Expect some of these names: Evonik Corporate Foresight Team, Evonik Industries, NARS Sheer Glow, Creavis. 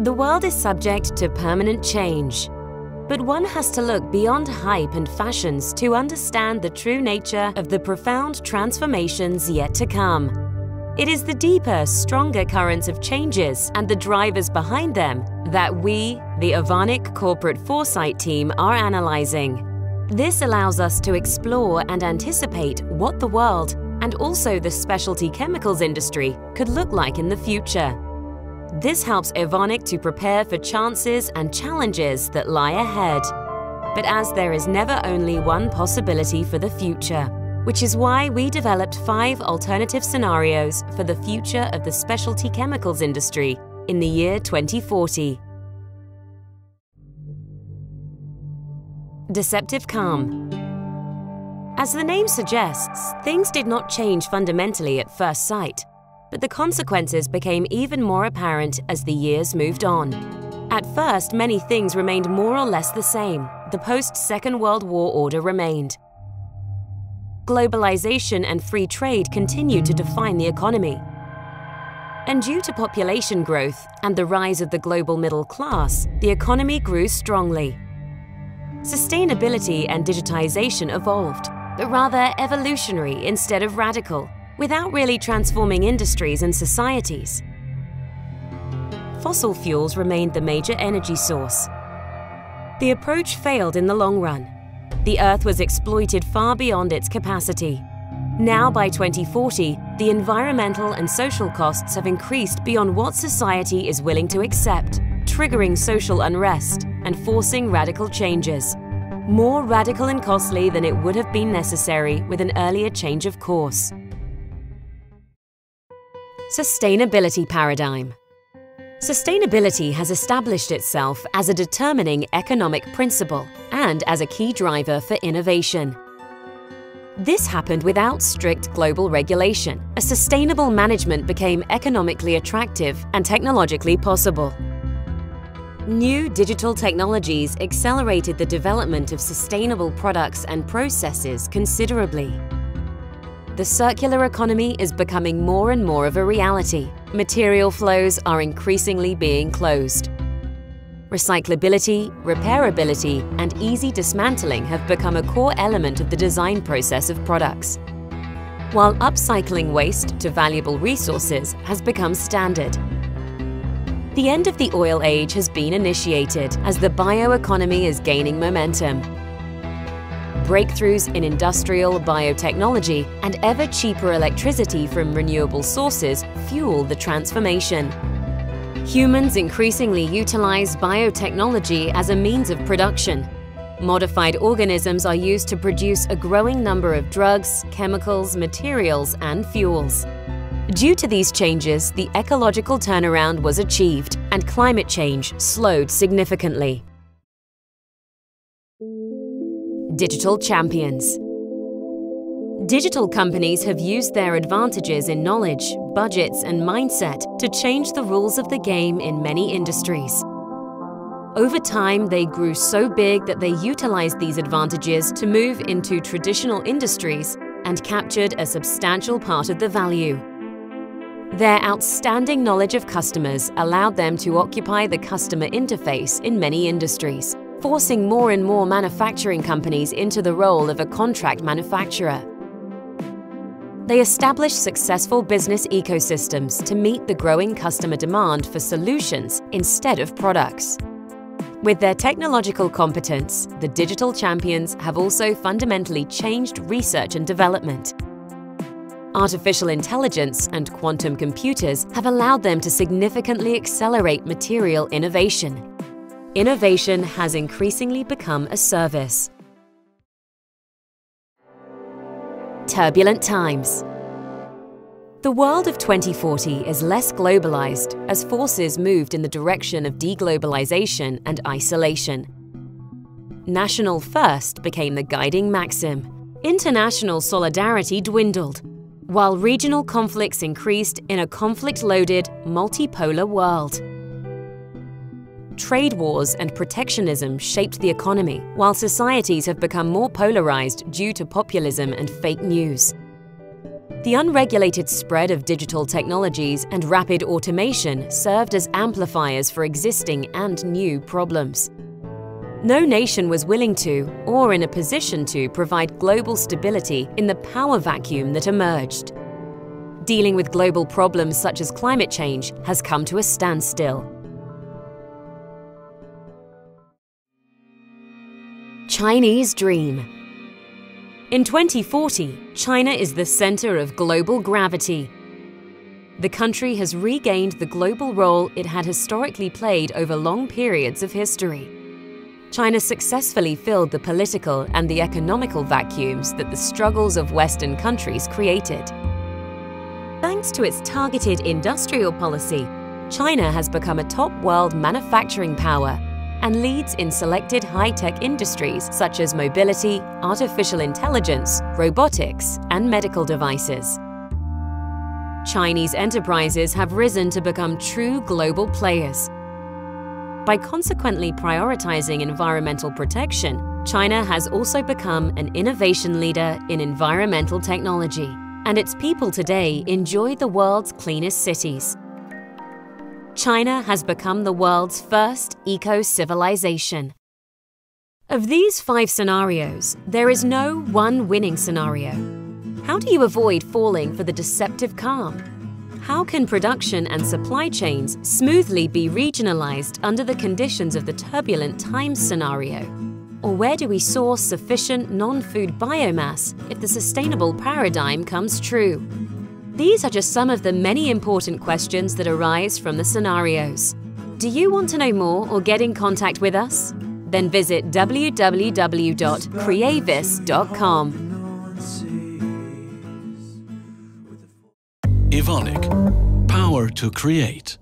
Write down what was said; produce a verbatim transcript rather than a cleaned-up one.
The world is subject to permanent change, but one has to look beyond hype and fashions to understand the true nature of the profound transformations yet to come. It is the deeper, stronger currents of changes and the drivers behind them that we, the Evonik Corporate Foresight Team, are analyzing. This allows us to explore and anticipate what the world and also the specialty chemicals industry could look like in the future. This helps Evonik to prepare for chances and challenges that lie ahead. But as there is never only one possibility for the future, which is why we developed five alternative scenarios for the future of the specialty chemicals industry in the year twenty forty. Deceptive calm. As the name suggests, things did not change fundamentally at first sight, but the consequences became even more apparent as the years moved on. At first, many things remained more or less the same. The post-Second World War order remained. Globalization and free trade continued to define the economy. And due to population growth and the rise of the global middle class, the economy grew strongly. Sustainability and digitization evolved, but rather evolutionary instead of radical, without really transforming industries and societies. Fossil fuels remained the major energy source. The approach failed in the long run. The Earth was exploited far beyond its capacity. Now, by twenty forty, the environmental and social costs have increased beyond what society is willing to accept, triggering social unrest and forcing radical changes, more radical and costly than it would have been necessary with an earlier change of course. Sustainability paradigm. Sustainability has established itself as a determining economic principle and as a key driver for innovation. This happened without strict global regulation, as sustainable management became economically attractive and technologically possible. New digital technologies accelerated the development of sustainable products and processes considerably. The circular economy is becoming more and more of a reality. Material flows are increasingly being closed. Recyclability, repairability, and easy dismantling have become a core element of the design process of products, while upcycling waste to valuable resources has become standard. The end of the oil age has been initiated as the bioeconomy is gaining momentum. Breakthroughs in industrial biotechnology and ever-cheaper electricity from renewable sources fuel the transformation. Humans increasingly utilize biotechnology as a means of production. Modified organisms are used to produce a growing number of drugs, chemicals, materials, and fuels. Due to these changes, the ecological turnaround was achieved, and climate change slowed significantly. Digital champions. Digital companies have used their advantages in knowledge, budgets, and mindset to change the rules of the game in many industries. Over time, they grew so big that they utilized these advantages to move into traditional industries and captured a substantial part of the value. Their outstanding knowledge of customers allowed them to occupy the customer interface in many industries, forcing more and more manufacturing companies into the role of a contract manufacturer. They established successful business ecosystems to meet the growing customer demand for solutions instead of products. With their technological competence, the digital champions have also fundamentally changed research and development. Artificial intelligence and quantum computers have allowed them to significantly accelerate material innovation. Innovation has increasingly become a service. Turbulent times. The world of twenty forty is less globalized as forces moved in the direction of deglobalization and isolation. National first became the guiding maxim. International solidarity dwindled, while regional conflicts increased in a conflict-loaded, multipolar world. Trade wars and protectionism shaped the economy, while societies have become more polarized due to populism and fake news. The unregulated spread of digital technologies and rapid automation served as amplifiers for existing and new problems. No nation was willing to, or in a position to, provide global stability in the power vacuum that emerged. Dealing with global problems such as climate change has come to a standstill. Chinese Dream. In twenty forty, China is the center of global gravity. The country has regained the global role it had historically played over long periods of history. China successfully filled the political and the economical vacuums that the struggles of Western countries created. Thanks to its targeted industrial policy, China has become a top world manufacturing power and leads in selected high-tech industries such as mobility, artificial intelligence, robotics, and medical devices. Chinese enterprises have risen to become true global players. By consequently prioritizing environmental protection, China has also become an innovation leader in environmental technology, and its people today enjoy the world's cleanest cities. China has become the world's first eco-civilization. Of these five scenarios, there is no one winning scenario. How do you avoid falling for the deceptive calm? How can production and supply chains smoothly be regionalized under the conditions of the turbulent times scenario? Or where do we source sufficient non-food biomass if the sustainable paradigm comes true? These are just some of the many important questions that arise from the scenarios. Do you want to know more or get in contact with us? Then visit w w w dot creavis dot com. Evonik. Power to create.